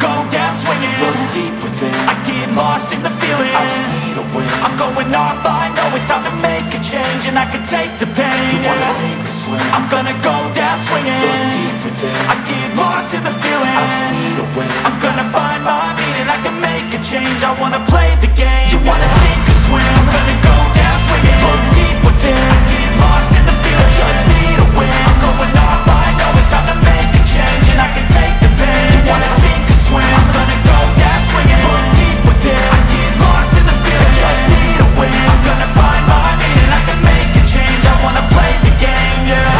go down swinging. Look deep within, I get lost in the feeling. I just need a win. I'm going off, I know it's time to make a change, and I can take the pain. You wanna sink or swim? I'm gonna go down swinging. Look deep within, I get lost in the feeling. I just need a win. I'm gonna find my meaning, I can make a change. I wanna play the game. You wanna sink or swim? I'm gonna go down swinging. Look deep within, I get lost in the feeling. Just need a win. I'm going off, I know it's time to make a change, and I can take the pain. You wanna sink or swim? I'm gonna go down swinging. Look deep within, I get lost in the feeling. Just need a win. I'm gonna find my meaning, I can make a change. I wanna play the game, yeah.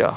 Yeah.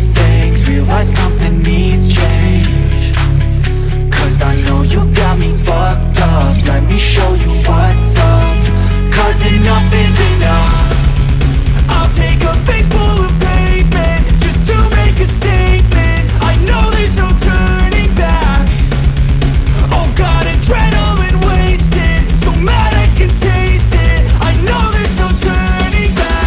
things, realize something needs change. Cause I know you got me fucked up, let me show you what's up. Cause enough is enough. I'll take a face full of pavement just to make a statement. I know there's no turning back. Oh God, adrenaline wasted, so mad I can taste it. I know there's no turning back.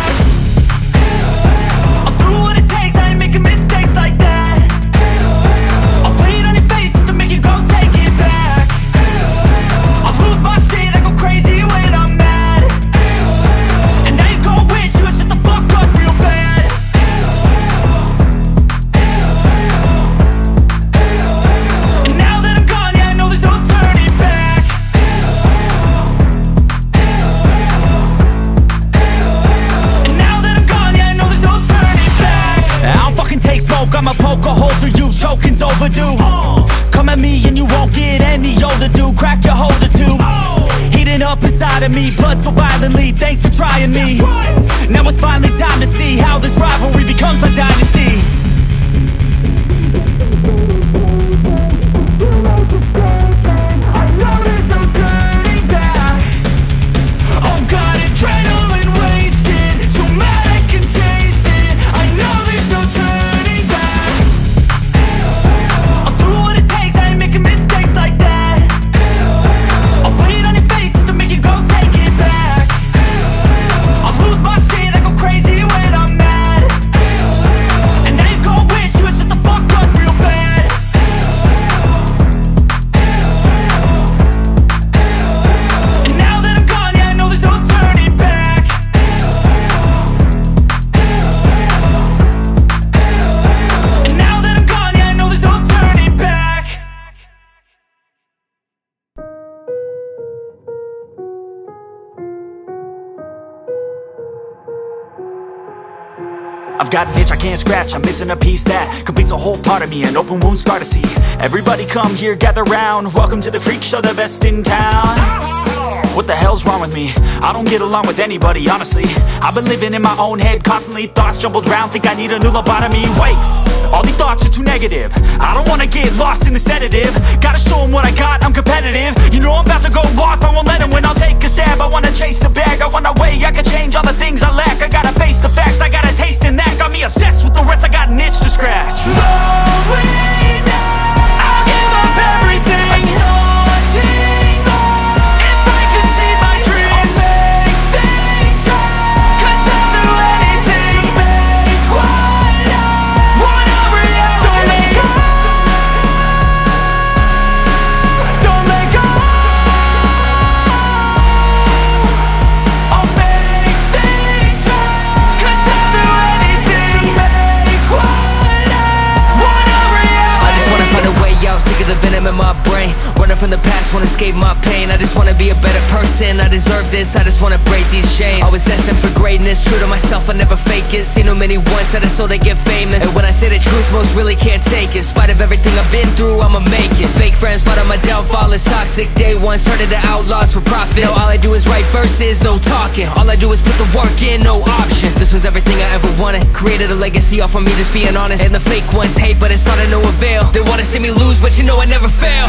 I'ma poke a hole through you, choking's overdue. Come at me and you won't get any older, dude. Crack your hold or two. Heating up inside of me, blood so violently. Thanks for trying me. Right. Now it's finally time to see how this rivalry becomes my dynasty. I know there's no turning back. Oh God, adrenaline wasted, so mad I can taste it. I know there's no turning back. I've got an itch I can't scratch, I'm missing a piece that completes a whole part of me, an open wound scar to see. Everybody come here, gather round, welcome to the freak show, the best in town. What the hell's wrong with me? I don't get along with anybody, honestly. I've been living in my own head constantly, thoughts jumbled round, think I need a new lobotomy. Wait, all these thoughts are too negative, I don't wanna get lost in the sedative. Gotta show them what I got, I'm competitive. You know I'm about to go off, I won't let them win, I'll take a stab. I wanna chase a bag, I wanna weigh, I can change all the things I lack. I gotta face the facts, I gotta taste in that. Got me obsessed with the rest, I got an itch to scratch. No way now, I'll give up everything. Daunting though, if I could see my dreams, I'll make things right. Cause I'll do anything to make what a reality. Don't make up I'll make things right. Cause I'll do anything. Sick of the venom in my brain, running from the past, won't escape my pain. I just wanna be a better person, I deserve this, I just wanna break these chains. Always asking for greatness, true to myself, I never fake it. Seen too many once, I just so they get famous. And when I say the truth, most really can't take it. In spite of everything I've been through, I'ma make it. Fake friends, but on my downfall is toxic. Day one, started the outlaws for profit. Now all I do is write verses, no talking. All I do is put the work in, no option. This was everything I ever wanted, created a legacy off of me just being honest. And the fake ones hate, but it's all to no avail. They wanna see me lose, but you know I never fail.